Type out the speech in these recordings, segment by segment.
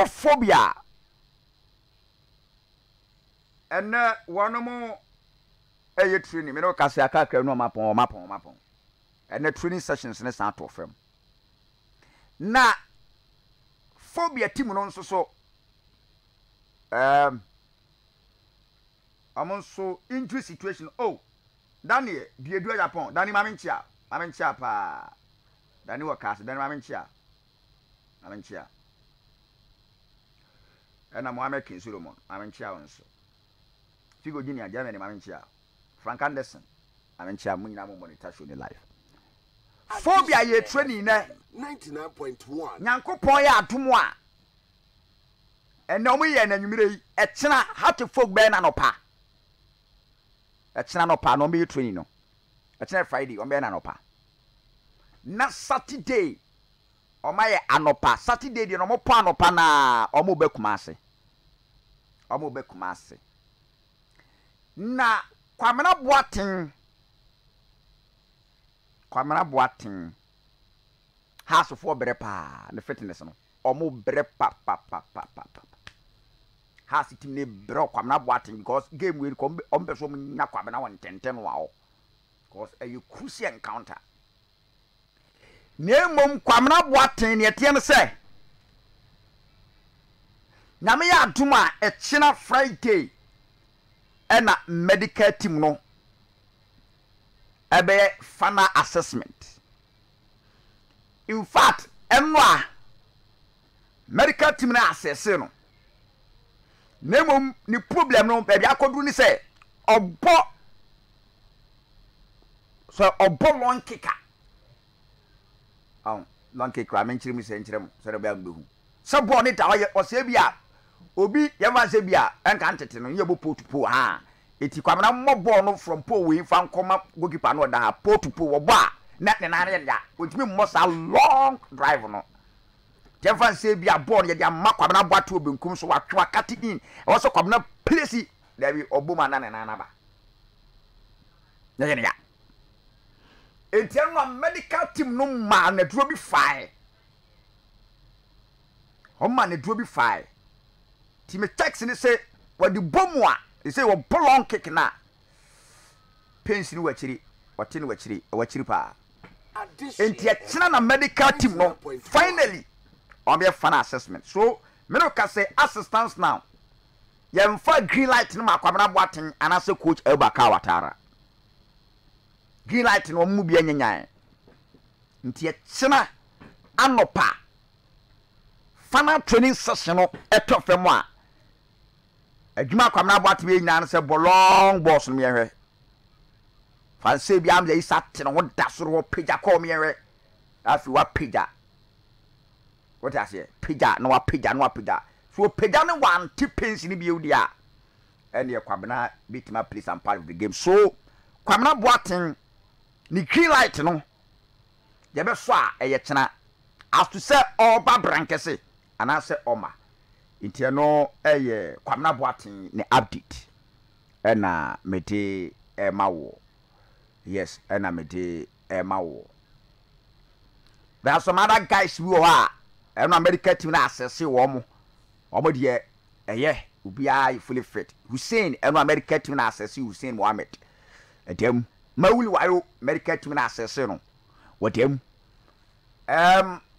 Kophobia. And one more a training, you know, Cassiaca, no map on map on map on. And the training sessions in the Santo firm. Na phobia Timon so I'm also into a situation. Oh, Danny, do you do it upon Danny Mamichia? Mamichia, pa Danny Wakasa, Danny Mamichia, Mamichia, and I'm Mohammed Solomon, Mamichia, and so Figo Junior, Germany, Mamichia, Frank Anderson, Mamichia, Munamo Monitashu in life. Phobia, ye training 99.1. Yanko Poya, 2 mois. And no me and you etchna how to folk Ben and Opa. Etchna no pa no me trainino. Etchna Friday on Ben and Opa. Na Saturday on my anopa. Saturday the no more panopana or move kumase. Omu Kumasi. Na Kwamna Boateng. Kwamna Boateng. House of 4 brepa the fitness no. Omu brepa pa. Has it in a broke? I'm not watching because game will come on the woman Nakwabana 110 wow. Because a crucial encounter. Name mum Kwamna Boateng yet yen say Namia Duma a China Friday and a medical team no a be fana assessment. In fact, Emma medical team na assessment. Nemo ni problem no baby akodu ni say obo so obo long kicker long kicker amenchiri mi se nchirem so be agbehu so bo ni tawo ye ose bia obi ye ma se bia enka ntete no ye bo port po ha eti Kwamna mobbo no from po we fan koma goalkeeper no da port po wo ba na ne na ya otimi mo sa long drive no Jefferson say be a born yet ya ma Kwamna Boateng benkum so watwa kati in also Kwamna place there be obuma na na na ba na ya eternal medical team no man na duro bi fire o man na duro bi fire team text ni say what the bomu a they say we long kick na pains ni wachiri watini wachiri pa eternal medical team no finally on their fan assessment. So, Mino can say assistance now. You have a green light in my Kwamna Boateng and as a coach Elbakawa Tara. Green light in Omu Bienyenyi. Ntia China Anopa. Final training session of a top for moi. A Juma Kwamna Boateng and say, Bolong boss in me. Fancy Biam, they sat in one dash or page. I call me if you are page. What I say, Pija, no a pija, no a pija. So pija no one 2 pins in the buildia. And your Kwamna beat my place and part of the game. So Kwamna Boateng ni green light no. They be swa a yetchana. As to say oba brankese. And I say oma. Inti no a Kwamna Boateng ni update. And a mete a mawo. Yes, and a mete a mawo. There are some other guys who are I'm not medical team na assess wo mo de eye obi ai fully fit Hussein I'm not medical team na assess Hussein Mohammed dem Mawuli wayo medical team na assess no wadem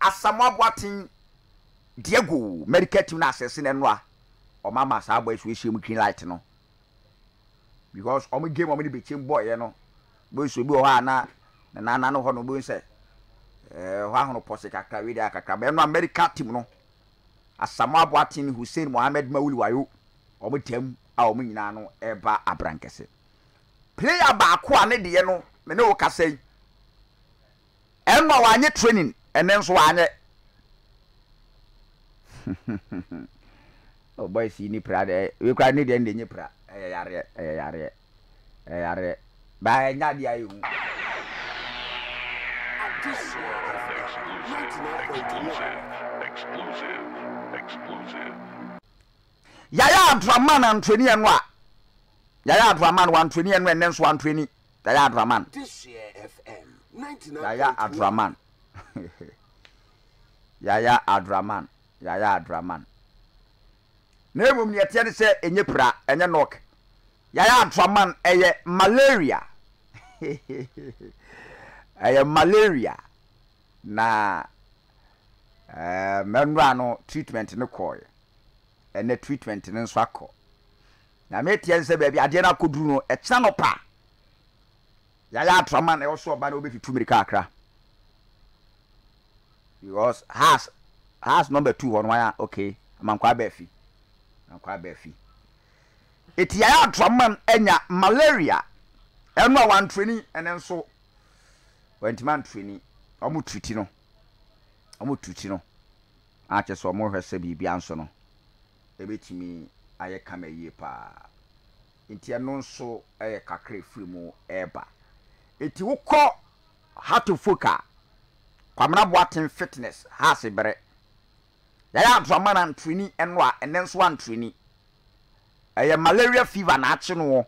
Asama Boateng Diego medical team na assess na no a o mama sa boy swishim green light no because o game o me be chim boy ye no boy so bi o ha na no ho no boy say Wahono pose kakra we da kakra be no America team no Asama Boateng Hussein Mohammed Mawuli wayo obetam a o nyina no eba abrankese player ba ko ane de no me ne o kasai enwa wanye training enen so wanye oh boy si ni pra de we kwa ni de ndenye pra yare ba nya de ayo Exclusive. Yaya Dramani and Trini and what? Yaya Dramani 120 and then 120. Yaya Dramani. This year FM 99. Yaya Dramani. Yaya Dramani. Yaya Dramani. Nemu mniatiani se enye pra, enye nok. Yaya Draman eye malaria. Eye malaria. Na menwano treatment ne koye. Ene treatment ne nswako. Na metiani se baby adena kodruno e chano pa. Yaya Draman e oso ba na obefitu mirika Akra. Because has number 2 on wire okay. Mankwa befi. It Yaya Draman enya malaria. Enwa wan training and then so went man training. Omu treatino. Ache so omu hwese bibi anso no. Ebetimi aye kama yie pa. Ntia no nso aye kakra free mu eba. Enti wukọ heart of foka. Kwamna Boateng fitness has bere. Yaya Draman and Trini enwa and then swan Trini. A malaria fever na achino.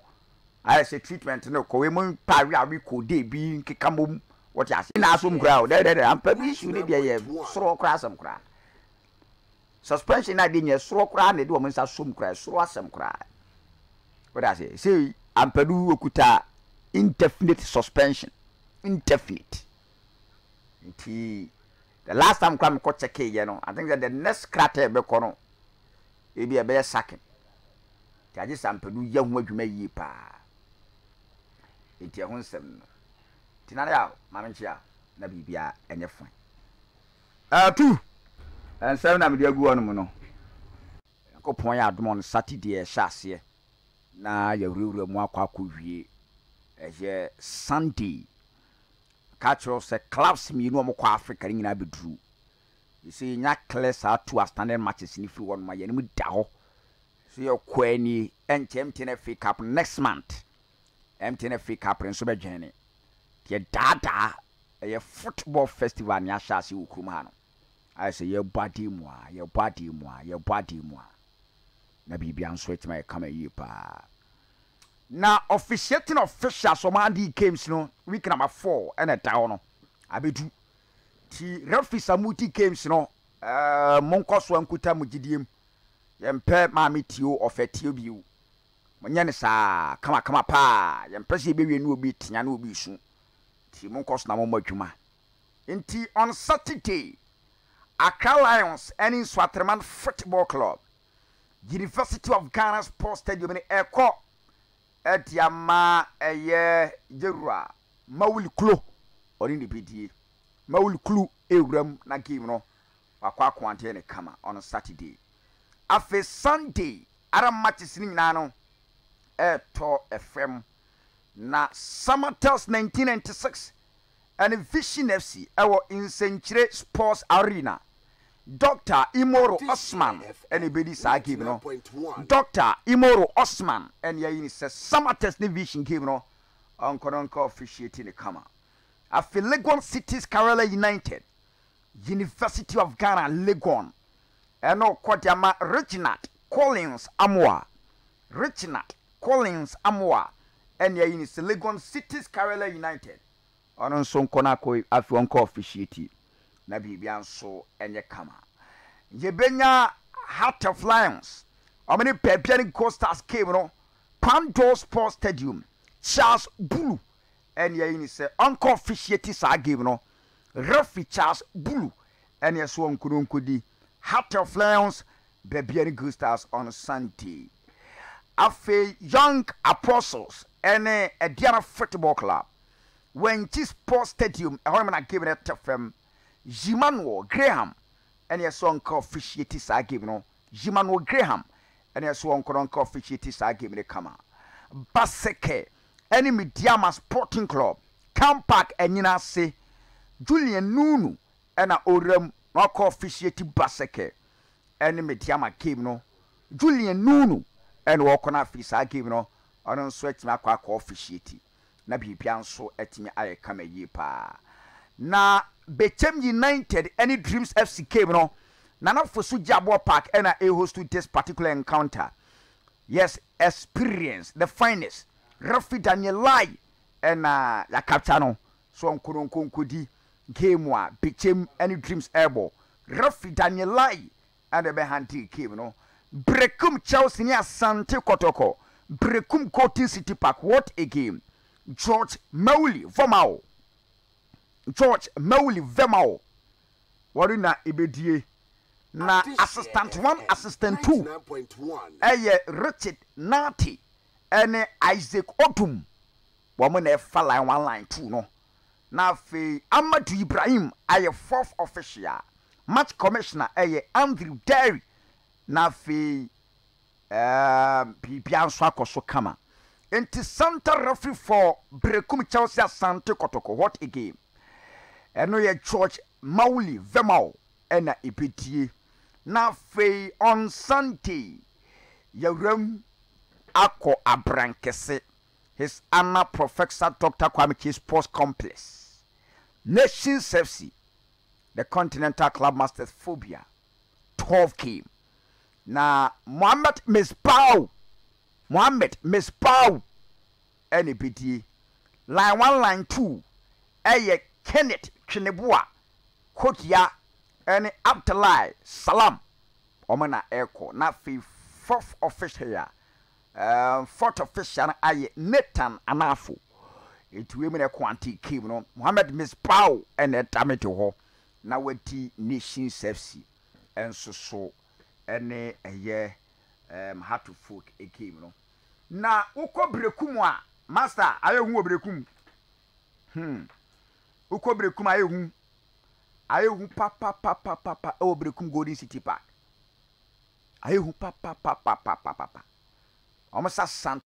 I say treatment no ko we mo paria we ko dey bi nkeka mom what ya say na asom crowd there am pa bi issue ni dey here soro kra asem kra suspension na dey here soro kra na dey o mo nsa som kra soro asem kra what I say say am pa du okuta indefinite suspension indefinite nti the last time come ko check here no I think that the next crater be ko no e bi e be sack I just am Pedu young woman, ye pa. It's your own seven. Tinaya, Mamichia, Nabibia, and your friend. 2 and 7, I'm your guano. Copoy Admon Saturday, Shassier. Na your rural Mwaka Kuvi, as your Sunday. Catch us a clubs me no more Africa in Abu Drew. You see, in that class are 2 standing matches in if you want my enemy down. So your Queenie and MTN FA Cup next month. MTN FA Cup in Super Journey. Your dada, a football festival in Yashasi Ukumano. I say, your body moi. Maybe Bian Swako may come a year pa. Now, officiating officials on Monday games, no, week number 4 and a down. I be do. T. Ruffy Samuti games, no, Monkos Wankuta Mujidim. Yempe mami tiyo ofe tiyo biyo. Mwenye nisa kama pa. Yempe si biyo yenu ubi tinyanu ubi isu. Ti mungkos na mwoma juma. Inti on Saturday. Akra Lions and Swaterman football club. University of Ghana Sports Stadium ni eko. Eti yama eye jerua. Mawuli klo. Orindi piti. Mawuli klo eurem na game no. Wakwa kwante ne kama on Saturday. After Sunday, Adam matches in Nano, Eto FM, na Summertals 1996, and Vision FC, our Incentre Sports Arena. Dr. Imoru Osman, anybody say give no. Dr. Imoru Osman, and Yaini says Summertals Vision give no. Onkononko officiating the comma. After Legon Cities, Karela United, University of Ghana, Legon. Eno Kwadiama Reginald Collins Amoa. And ya yini Legon Cities Karela United. Onon son konako afonko officiate. Na bibian so enye kama. Yebenya Heart of Lions. Omeni Pepian Coasters came no. Pando Sports Stadium. Charles Bulu. And ya yini se onko officiate sa game no. Ruffy Charles Bulu. And ya so onkununku Heart of Lions, Bebian Gustas on Sunday. Afe Young Apostles and a Diana football club. When this sports stadium, a woman I gave it from Jimanol Graham and a song called Officiatis I gave no Jimanol Graham and a song called Officiatis I gave the comma. Baseke ene media sporting club, Campak and Nina say Julian Nunu and a Orem. No ko officiate Baseke ene media ma game no Julian Nunu and woko na officiate game no ono so etime akwa ko officiate na bibia nso etime aye kama yi pa na Bechem United any dreams FC game no Nana Fosu Jabo Park and a host to this particular encounter. Yes, experience the finest Ruffy Daniel Lai and la captain no so onkonkodi game wa Bechem any dreams elbow Ruffy Daniel Lai and the behind team no Breakum Chelsea near Sante Kotoko. Breakum Koti City Park. What a game. George Mawuli Vemo. George Mawuli Vemo. Warina Ibedie. Na assistant 1, assistant 2. Aye, Richard Nati. Any Isaac Otum. Woman a line 1 line 2 no. Now fe Ahmad Ibrahim aye 4th official. Match commissioner aye Andrew Derry. Na fe Bian Swako Sokama. Enti center referee for Breakum Chelsea Asante Kotoko. What a game. Eno ye George Mawuli Vemo ena ipitie. Na fe on Sunday Yerem Ako Abrankese. His Anna Professor Dr. Kwamichi's Sports Complex. Nations FC. The Continental Club Masters Phobia. 12 game. Na Mohammed Misbao. NBD. Line 1, line 2. Aye Kenneth Chinebua. Kotia. And Abdalai Salam. Omana Eko. Na fe 4th official here. Fourth official aye Nathan Anafo. It women a quantity came on Mohammed Misbao and a damage to her. Now we tea Nations FC and so any a year heart of folk a came on. Now, Uko Brekumwa, Master, I woo Brekum. Uko Brekum, I woo Papa, O Breakum Golden City Park. I woo Papa. Almost a